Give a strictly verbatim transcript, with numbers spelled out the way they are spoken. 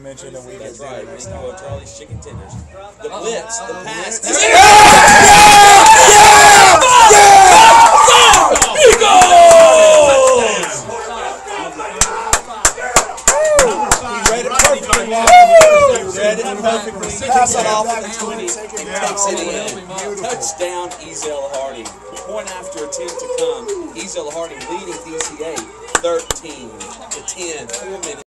Mentioned and we That's right. We call Charlie's Chicken Tenders. The blitz, the pass. Yeah! Yeah! Yeah! Yeah! Eagles! He read it perfectly. He read it perfectly. Pass it off at the twenty. He takes it in. Touchdown, Ezell Harding. Point after attempt to come. Ezell Harding leading D C A thirteen to ten. Four minutes.